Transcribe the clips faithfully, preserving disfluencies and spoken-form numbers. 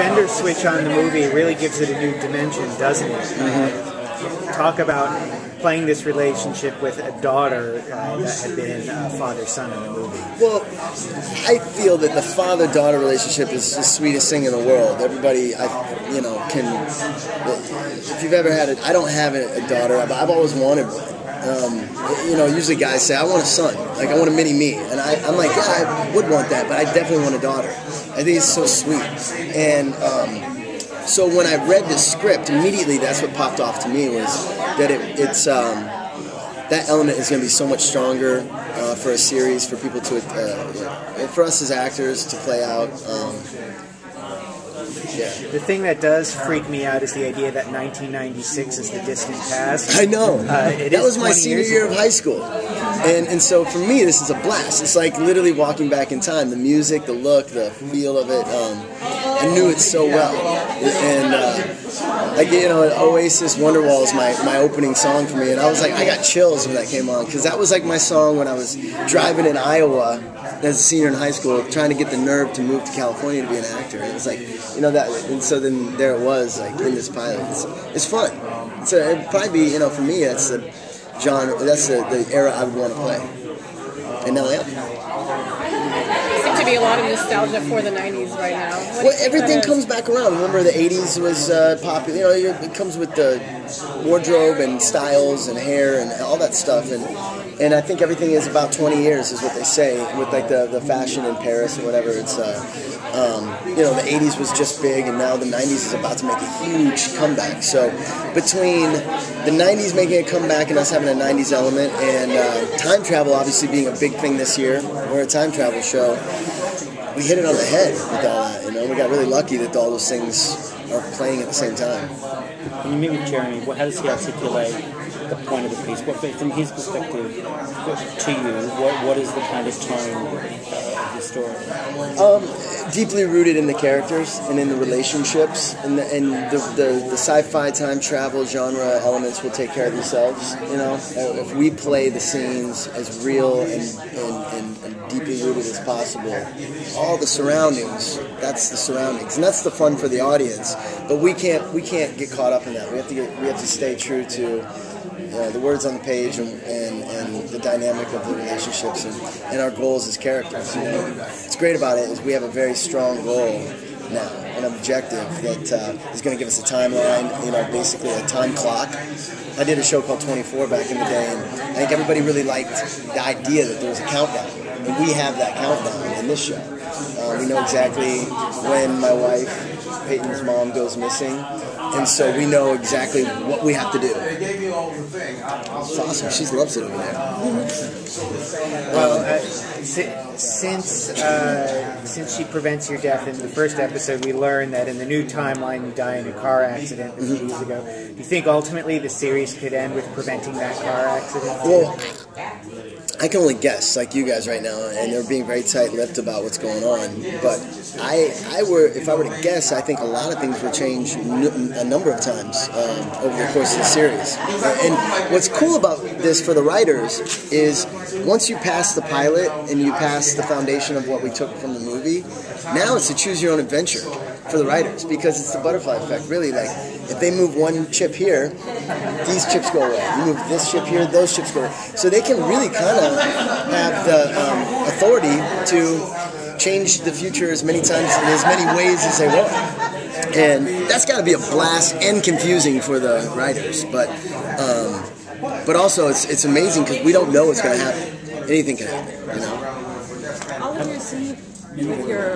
gender switch on the movie really gives it a new dimension, doesn't it? Mm-hmm. uh, talk about playing this relationship with a daughter uh, that had been uh, father-son in the movie. Well, I feel that the father-daughter relationship is the sweetest thing in the world. Everybody, I, you know, can... If you've ever had a... I don't have a daughter, but I've always wanted one. Um, you know, usually guys say, I want a son. Like, I want a mini-me. And I, I'm like, yeah, I would want that, but I definitely want a daughter. I think it's so sweet. And um, so when I read the script, immediately that's what popped off to me was that it, it's, um, that element is going to be so much stronger uh, for a series, for people to, uh, you know, for us as actors to play out. Um, Yeah. The thing that does freak me out is the idea that nineteen ninety-six is the distant past. I know. Uh, it that was my senior year of high school. And and so for me, this is a blast. It's like literally walking back in time. The music, the look, the feel of it. Um, I knew it so well. And, uh, like, you know, Oasis, Wonderwall is my, my opening song for me. And I was like, I got chills when that came on. Because that was like my song when I was driving in Iowa as a senior in high school, trying to get the nerve to move to California to be an actor. And it's like, you know, that, and so then there it was, like, in this pilot. It's, it's fun. So it'd probably be, you know, for me, that's the genre, that's the, the era I would want to play. And now I am. There seems to be a lot of nostalgia for the nineties right now. What well, everything comes back around. Remember, the eighties was uh, popular. You know, you're, it comes with the wardrobe and styles and hair and all that stuff. And And I think everything is about twenty years, is what they say, with like the, the fashion in Paris or whatever. It's, uh, um, you know, the eighties was just big, and now the nineties is about to make a huge comeback. So between the nineties making a comeback and us having a nineties element, and uh, time travel obviously being a big thing this year, we're a time travel show, we hit it on the head with all that, you know. We got really lucky that all those things are playing at the same time. When you meet with Jeremy, how does he articulate the point of the piece? What, from his perspective, to you, what, what is the kind of tone of the story? Um, deeply rooted in the characters and in the relationships, and the, and the, the, the sci-fi time travel genre elements will take care of themselves. You know, if we play the scenes as real and and, and, and deeply rooted as possible, all the surroundings, that's the surroundings, and that's the fun for the audience. But we can't we can't get caught up in that. We have to get we have to stay true to. Uh, the words on the page and, and, and the dynamic of the relationships and, and our goals as characters. You know? What's great about it is we have a very strong goal now, an objective that uh, is going to give us a timeline, you know, basically a time clock. I did a show called twenty-four back in the day, and I think everybody really liked the idea that there was a countdown. And we have that countdown in this show. Uh, we know exactly when my wife, Peyton's mom, goes missing. And so we know exactly what we have to do. It's awesome. She loves it over there. Well, uh, si since uh, since she prevents your death in the first episode, we learned that in the new timeline you die in a car accident a few mm-hmm. years ago. Do you think ultimately the series could end with preventing that car accident? Well, I can only guess, like you guys right now, and they're being very tight-lipped about what's going on. But I, I were, if I were to guess, I think a lot of things will change n a number of times um, over the course of the series. Uh, and what's cool about this for the writers is once you pass the pilot and you pass the foundation of what we took from the movie, now it's a choose-your-own-adventure for the writers, because it's the butterfly effect, really. Like, if they move one chip here, these chips go away. You move this chip here, those chips go away. So they can really kind of have the um, authority to change the future as many times and as many ways as they want. And that's got to be a blast and confusing for the writers. But um, but also, it's, it's amazing because we don't know what's going to happen. Anything can happen, you know? With your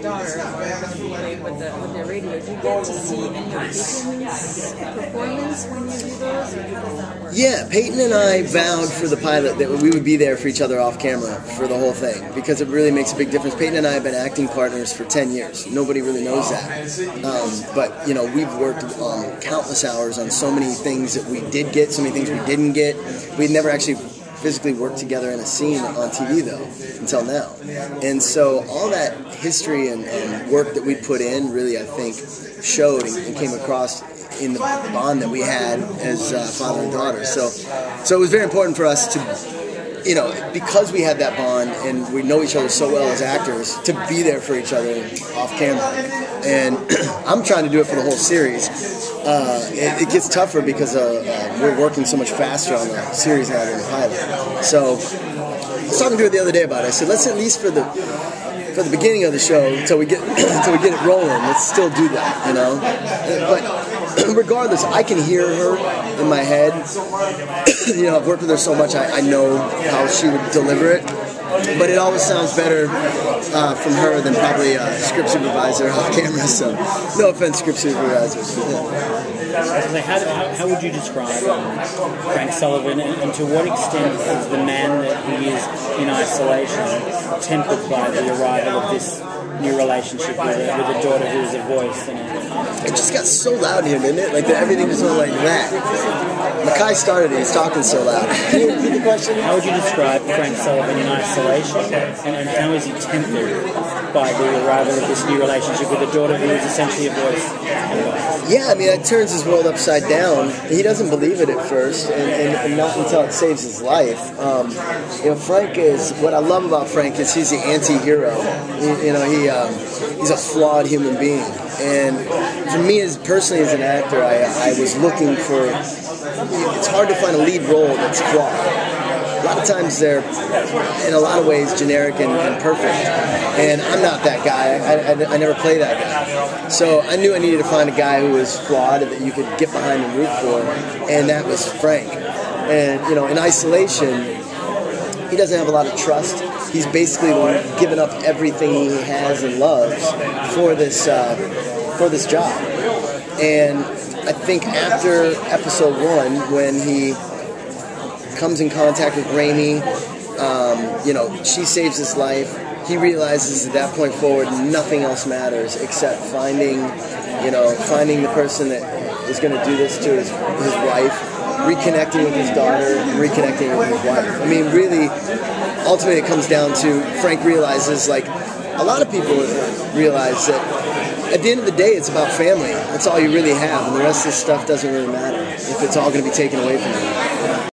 daughter, with the, with the radio, do you get to see any of Peyton's performance when you do those, or how does that work? Yeah, Peyton and I vowed for the pilot that we would be there for each other off camera for the whole thing, because it really makes a big difference. Peyton and I have been acting partners for ten years. Nobody really knows that. Um, but, you know, we've worked um, countless hours on so many things that we did get, so many things we didn't get. We'd never actually physically worked together in a scene on T V, though, until now. And so all that history and, and work that we put in really, I think, showed and, and came across in the bond that we had as uh, father and daughter. So, so it was very important for us to you know, because we had that bond and we know each other so well as actors, to be there for each other off camera. And I'm trying to do it for the whole series. Uh, it, it gets tougher because uh, uh, we're working so much faster on the series now than the pilot. So I was talking to her the other day about it. I said, let's at least for the for the beginning of the show, until we get until we get it rolling, let's still do that, you know. But regardless, I can hear her in my head. You know, I've worked with her so much, I, I know how she would deliver it. But it always sounds better uh, from her than probably a script supervisor off camera. So, no offense, script supervisors. Yeah. How, how, how would you describe um, Frank Sullivan, and, and to what extent is the man that he is in isolation tempered by the arrival of this new relationship with, with a daughter who is a voice? And a, it just got so loud here, didn't it? Like the, everything was all like that. Mackay started it, he's talking so loud. Can you repeat the question? How would you describe Frank Sullivan in isolation, and, and how is he tempered by the arrival of this new relationship with a daughter who is essentially a voice? Yeah, I mean, it turns his world upside down. He doesn't believe it at first, and, and, and not until it saves his life. Um, you know, Frank is, what I love about Frank is he's the anti-hero. You, you know, he Um, he's a flawed human being, and for me, as personally as an actor, I, I was looking for. It's hard to find a lead role that's flawed. A lot of times they're, in a lot of ways, generic and, and perfect. And I'm not that guy. I, I, I never play that guy. So I knew I needed to find a guy who was flawed that you could get behind and root for, and that was Frank. And you know, in isolation, he doesn't have a lot of trust. He's basically given up everything he has and loves for this uh, for this job. And I think after episode one, when he comes in contact with Rainey, um, you know, she saves his life. He realizes at that point forward, nothing else matters except finding, you know, finding the person that is going to do this to his, his wife. Reconnecting with his daughter, and reconnecting with his wife. I mean, really, ultimately it comes down to, Frank realizes, like, a lot of people realize that at the end of the day, it's about family. That's all you really have, and the rest of this stuff doesn't really matter if it's all going to be taken away from you.